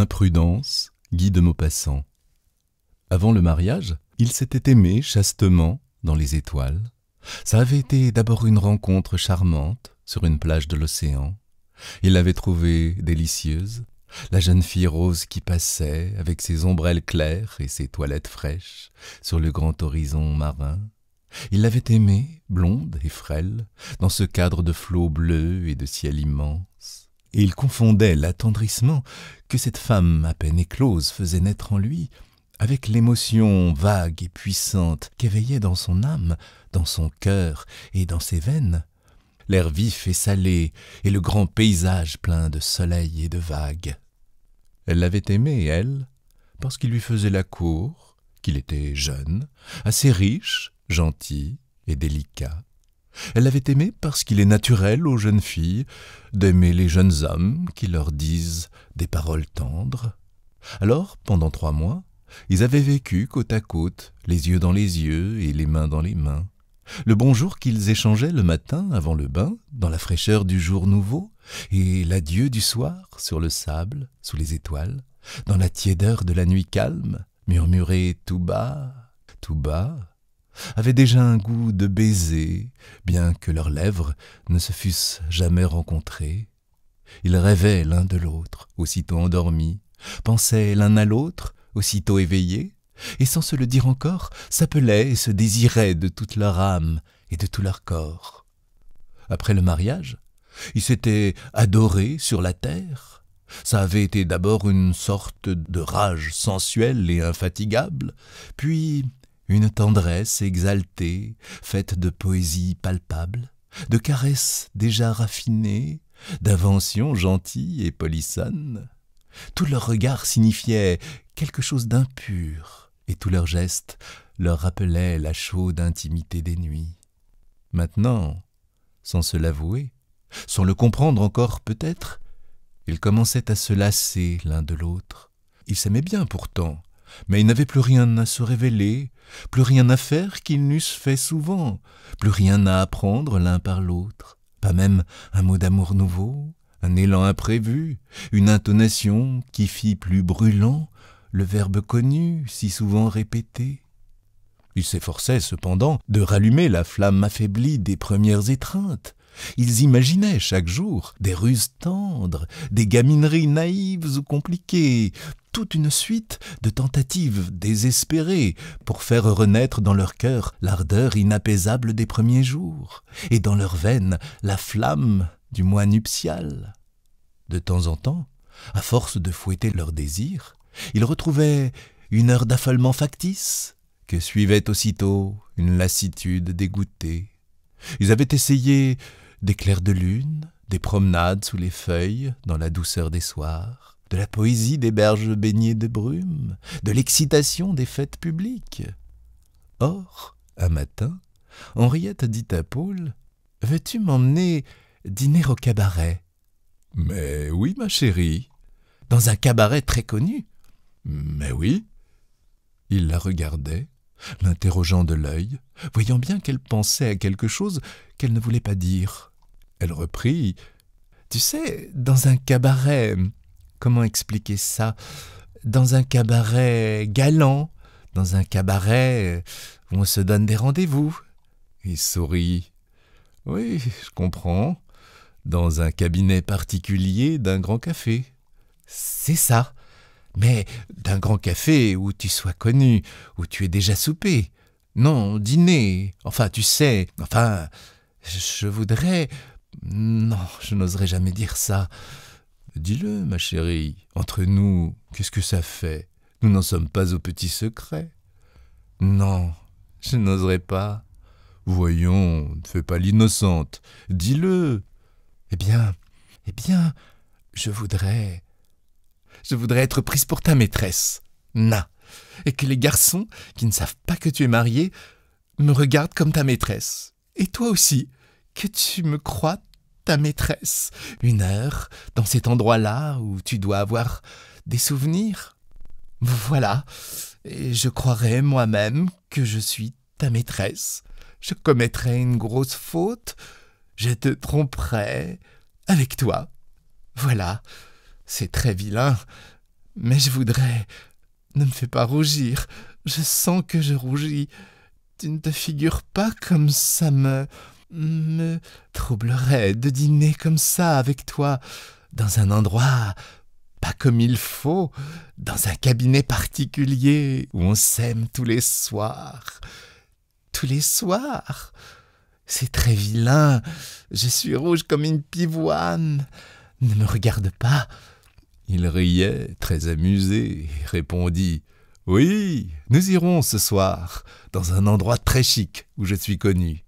Imprudence, Guy de Maupassant. Avant le mariage, ils s'étaient aimés chastement dans les étoiles. Ça avait été d'abord une rencontre charmante sur une plage de l'océan. Il l'avait trouvée délicieuse, la jeune fille rose qui passait avec ses ombrelles claires et ses toilettes fraîches sur le grand horizon marin. Il l'avait aimée, blonde et frêle, dans ce cadre de flots bleus et de ciel immense. Et il confondait l'attendrissement que cette femme à peine éclose faisait naître en lui avec l'émotion vague et puissante qu'éveillait dans son âme, dans son cœur et dans ses veines l'air vif et salé et le grand paysage plein de soleil et de vagues. Elle l'avait aimé, elle, parce qu'il lui faisait la cour, qu'il était jeune, assez riche, gentil et délicat. Elle l'avait aimé parce qu'il est naturel aux jeunes filles d'aimer les jeunes hommes qui leur disent des paroles tendres. Alors, pendant 3 mois, ils avaient vécu côte à côte, les yeux dans les yeux et les mains dans les mains. Le bonjour qu'ils échangeaient le matin avant le bain, dans la fraîcheur du jour nouveau, et l'adieu du soir sur le sable, sous les étoiles, dans la tiédeur de la nuit calme, murmuré tout bas, avaient déjà un goût de baiser, bien que leurs lèvres ne se fussent jamais rencontrées. Ils rêvaient l'un de l'autre, aussitôt endormis, pensaient l'un à l'autre, aussitôt éveillés, et sans se le dire encore, s'appelaient et se désiraient de toute leur âme et de tout leur corps. Après le mariage, ils s'étaient adorés sur la terre. Ça avait été d'abord une sorte de rage sensuelle et infatigable, puis une tendresse exaltée, faite de poésie palpable, de caresses déjà raffinées, d'inventions gentilles et polissonnes. Tous leurs regards signifiaient quelque chose d'impur, et tous leurs gestes leur rappelaient la chaude intimité des nuits. Maintenant, sans se l'avouer, sans le comprendre encore peut-être, ils commençaient à se lasser l'un de l'autre. Ils s'aimaient bien pourtant, mais ils n'avaient plus rien à se révéler, plus rien à faire qu'ils n'eussent fait souvent, plus rien à apprendre l'un par l'autre, pas même un mot d'amour nouveau, un élan imprévu, une intonation qui fit plus brûlant le verbe connu si souvent répété. Ils s'efforçaient cependant de rallumer la flamme affaiblie des premières étreintes. Ils imaginaient chaque jour des ruses tendres, des gamineries naïves ou compliquées, toute une suite de tentatives désespérées pour faire renaître dans leur cœur l'ardeur inapaisable des premiers jours, et dans leurs veines la flamme du mois nuptial. De temps en temps, à force de fouetter leurs désirs, ils retrouvaient une heure d'affolement factice, que suivait aussitôt une lassitude dégoûtée. Ils avaient essayé des clairs de lune, des promenades sous les feuilles dans la douceur des soirs, de la poésie des berges baignées de brume, de l'excitation des fêtes publiques. Or, un matin, Henriette dit à Paul : « Veux-tu m'emmener dîner au cabaret ? » ?»« Mais oui, ma chérie. » »« Dans un cabaret très connu ? » ?»« Mais oui. » Il la regardait, l'interrogeant de l'œil, voyant bien qu'elle pensait à quelque chose qu'elle ne voulait pas dire. Elle reprit : « Tu sais, dans un cabaret... Comment expliquer ça ? Dans un cabaret galant, dans un cabaret où on se donne des rendez-vous. » Il sourit. « Oui, je comprends. Dans un cabinet particulier d'un grand café. » « C'est ça. Mais d'un grand café où tu sois connu, où tu aies déjà soupé. Non, dîner. Enfin, tu sais. Enfin, je voudrais... Non, je n'oserais jamais dire ça. » « Dis-le, ma chérie, entre nous, qu'est-ce que ça fait ? Nous n'en sommes pas au petit secret. »« Non, je n'oserais pas. »« Voyons, ne fais pas l'innocente. Dis-le. »« Eh bien, je voudrais être prise pour ta maîtresse. Na, et que les garçons, qui ne savent pas que tu es mariée, me regardent comme ta maîtresse. Et toi aussi, que tu me crois ta maîtresse, une heure, dans cet endroit-là où tu dois avoir des souvenirs. Voilà, et je croirais moi-même que je suis ta maîtresse. Je commettrais une grosse faute, je te tromperais avec toi. Voilà, c'est très vilain, Mais je voudrais... Ne me fais pas rougir, je sens que je rougis. Tu ne te figures pas comme ça me troublerait de dîner comme ça avec toi, dans un endroit pas comme il faut, dans un cabinet particulier où on s'aime tous les soirs. Tous les soirs. C'est très vilain, je suis rouge comme une pivoine. Ne me regarde pas. Il riait, très amusé, et répondit « Oui, nous irons ce soir, dans un endroit très chic où je suis connu. »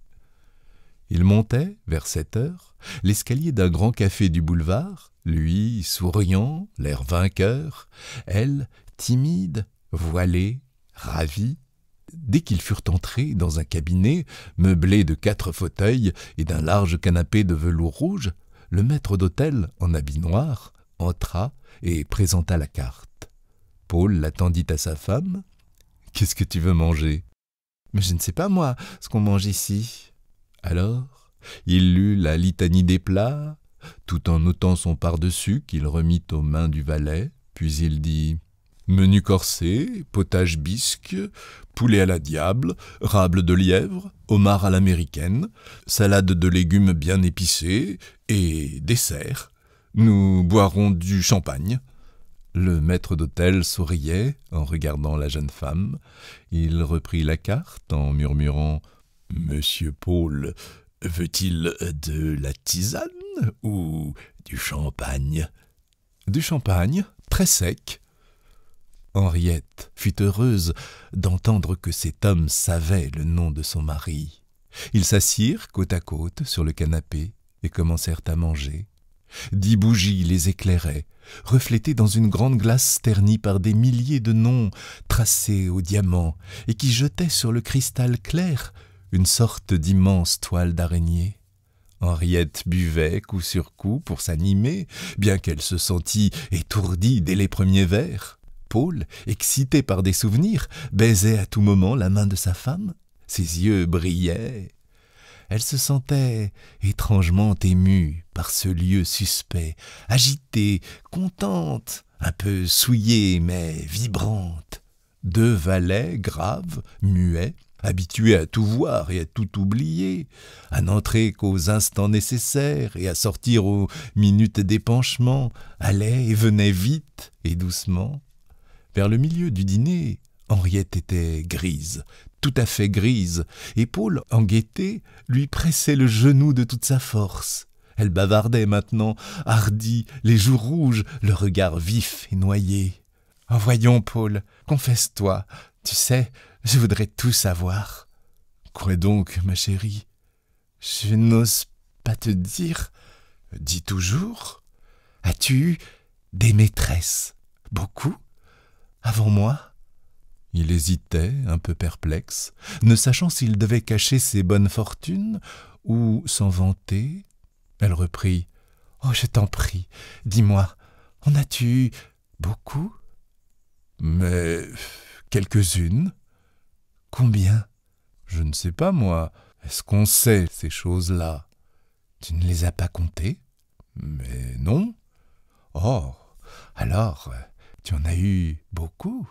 Il montait, vers 7 heures, l'escalier d'un grand café du boulevard, lui souriant, l'air vainqueur, elle timide, voilée, ravie. Dès qu'ils furent entrés dans un cabinet, meublé de 4 fauteuils et d'un large canapé de velours rouge, le maître d'hôtel, en habit noir, entra et présenta la carte. Paul la tendit à sa femme. « Qu'est-ce que tu veux manger ?»« Mais je ne sais pas, moi, ce qu'on mange ici. » Alors, il lut la litanie des plats, tout en ôtant son pardessus qu'il remit aux mains du valet, puis il dit « Menu corsé, potage bisque, poulet à la diable, rable de lièvre, homard à l'américaine, salade de légumes bien épicée et dessert. » « Nous boirons du champagne. » Le maître d'hôtel souriait en regardant la jeune femme. Il reprit la carte en murmurant « Monsieur Paul, veut-il de la tisane ou du champagne ?»« Du champagne, très sec. » Henriette fut heureuse d'entendre que cet homme savait le nom de son mari. Ils s'assirent côte à côte sur le canapé et commencèrent à manger. 10 bougies les éclairaient, reflétées dans une grande glace ternie par des milliers de noms tracés au diamant et qui jetaient sur le cristal clair une sorte d'immense toile d'araignée. Henriette buvait coup sur coup pour s'animer, bien qu'elle se sentît étourdie dès les premiers verres. Paul, excité par des souvenirs, baisait à tout moment la main de sa femme. Ses yeux brillaient. Elle se sentait étrangement émue par ce lieu suspect, agitée, contente, un peu souillée mais vibrante. 2 valets graves, muets, habitués à tout voir et à tout oublier, à n'entrer qu'aux instants nécessaires et à sortir aux minutes d'épanchement, allaient et venaient vite et doucement. Vers le milieu du dîner, Henriette était grise, tout à fait grise, et Paul, en gaieté, lui pressait le genou de toute sa force. Elle bavardait maintenant, hardie, les joues rouges, le regard vif et noyé. « Oh, voyons, Paul, confesse-toi, tu sais, je voudrais tout savoir. »« Quoi donc, ma chérie ?»« Je n'ose pas te dire. »« Dis toujours. »« As-tu eu des maîtresses? Beaucoup? Avant moi ?» Il hésitait, un peu perplexe, ne sachant s'il devait cacher ses bonnes fortunes ou s'en vanter. Elle reprit « Oh, je t'en prie, dis-moi, en as-tu eu beaucoup ?»« Mais quelques-unes. »« Combien ?»« Je ne sais pas, moi. Est-ce qu'on sait ces choses-là »« Tu ne les as pas comptées ?»« Mais non. »« Oh, alors, tu en as eu beaucoup ?»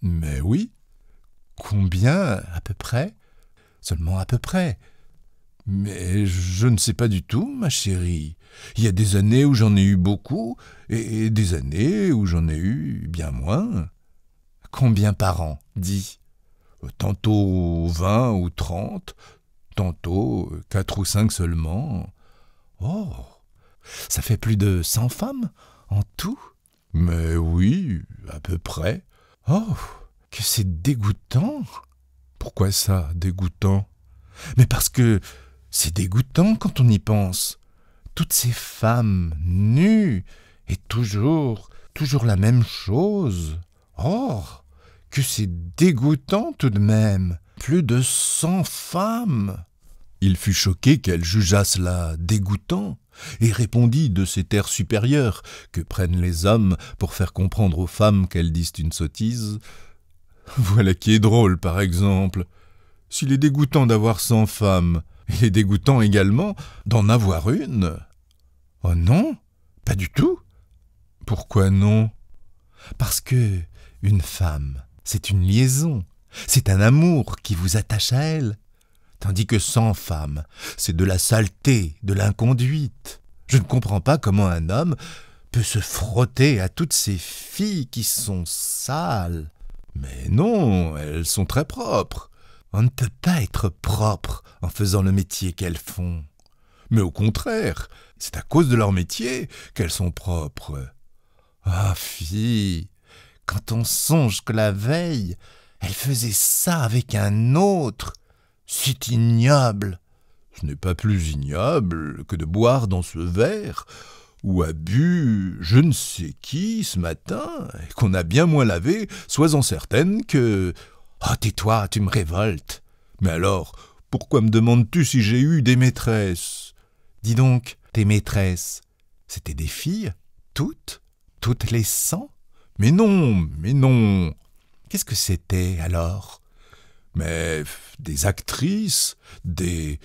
« Mais oui. Combien, à peu près ? Seulement à peu près. Mais je ne sais pas du tout, ma chérie. Il y a des années où j'en ai eu beaucoup, et des années où j'en ai eu bien moins. »« Combien par an, dis ? » ?»« Tantôt 20 ou 30, tantôt 4 ou 5 seulement. »« Oh, ça fait plus de 100 femmes, en tout ?»« Mais oui, à peu près. » « Oh, que c'est dégoûtant !»« Pourquoi ça, dégoûtant ?»« Mais parce que c'est dégoûtant quand on y pense. Toutes ces femmes nues et toujours la même chose. Oh, que c'est dégoûtant tout de même. Plus de 100 femmes !» Il fut choqué qu'elle jugeât cela dégoûtant et répondit de cet air supérieur que prennent les hommes pour faire comprendre aux femmes qu'elles disent une sottise. « Voilà qui est drôle, par exemple. S'il est dégoûtant d'avoir 100 femmes, il est dégoûtant également d'en avoir une. »« Oh non, pas du tout. »« Pourquoi non ? » Parce que une femme, c'est une liaison, c'est un amour qui vous attache à elle. Tandis que sans femme, c'est de la saleté, de l'inconduite. Je ne comprends pas comment un homme peut se frotter à toutes ces filles qui sont sales. Mais non, elles sont très propres. On ne peut pas être propre en faisant le métier qu'elles font. Mais au contraire, c'est à cause de leur métier qu'elles sont propres. Ah, fille, quand on songe que la veille, elle faisait ça avec un autre, c'est ignoble. Ce n'est pas plus ignoble que de boire dans ce verre où a bu je ne sais qui ce matin et qu'on a bien moins lavé, sois-en certaine que... Oh, tais-toi, tu me révoltes. Mais alors, pourquoi me demandes-tu si j'ai eu des maîtresses? Dis donc, tes maîtresses, c'était des filles, toutes les 100? Mais non, mais non. Qu'est-ce que c'était alors? Mais des actrices, des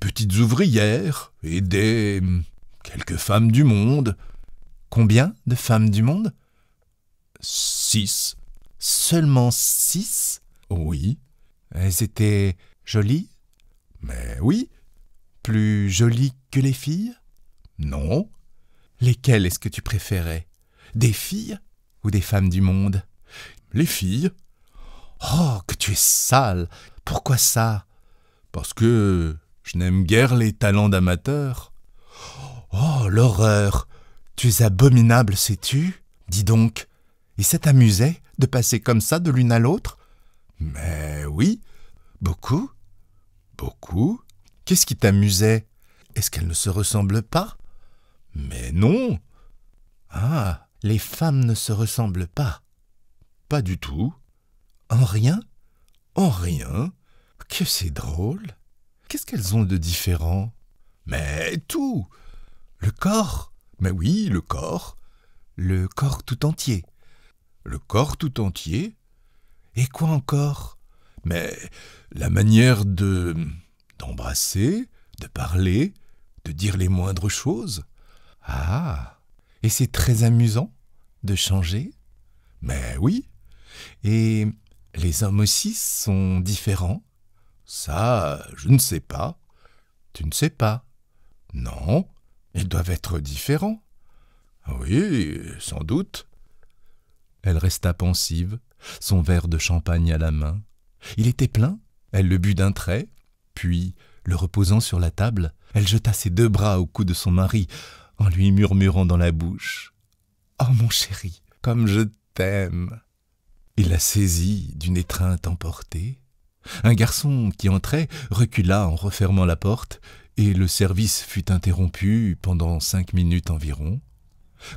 petites ouvrières et des... quelques femmes du monde. Combien de femmes du monde? 6. Seulement 6? Oui. Elles étaient jolies? Mais oui. Plus jolies que les filles? Non. Lesquelles est-ce que tu préférais? Des filles ou des femmes du monde? Les filles. Oh, que tu es sale! Pourquoi ça? Parce que je n'aime guère les talents d'amateurs. Oh, l'horreur! Tu es abominable, sais-tu? Dis donc, et ça t'amusait de passer comme ça de l'une à l'autre? Mais oui, beaucoup, beaucoup. Qu'est-ce qui t'amusait? Est-ce qu'elles ne se ressemblent pas? Mais non! Ah, les femmes ne se ressemblent pas. Pas du tout. En rien? En rien? Que c'est drôle! Qu'est-ce qu'elles ont de différent? Mais tout! Le corps? Mais oui, le corps. Le corps tout entier. Le corps tout entier? Et quoi encore? Mais la manière de... d'embrasser, de parler, de dire les moindres choses. Ah! Et c'est très amusant de changer? Mais oui! Et... les hommes aussi sont différents? Ça, je ne sais pas. Tu ne sais pas? Non, ils doivent être différents. Oui, sans doute. Elle resta pensive, son verre de champagne à la main. Il était plein, elle le but d'un trait, puis, le reposant sur la table, elle jeta ses 2 bras au cou de son mari, en lui murmurant dans la bouche. « Oh, mon chéri, comme je t'aime !» Il la saisit d'une étreinte emportée. Un garçon qui entrait recula en refermant la porte, et le service fut interrompu pendant 5 minutes environ.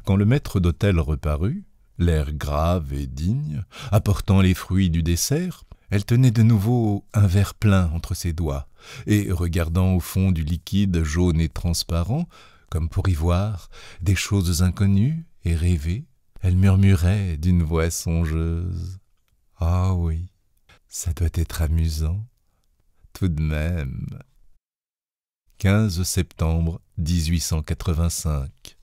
Quand le maître d'hôtel reparut, l'air grave et digne, apportant les fruits du dessert, elle tenait de nouveau un verre plein entre ses doigts, et regardant au fond du liquide jaune et transparent, comme pour y voir des choses inconnues et rêver, elle murmurait d'une voix songeuse. « Ah oui, ça doit être amusant, tout de même. » 15 septembre 1885.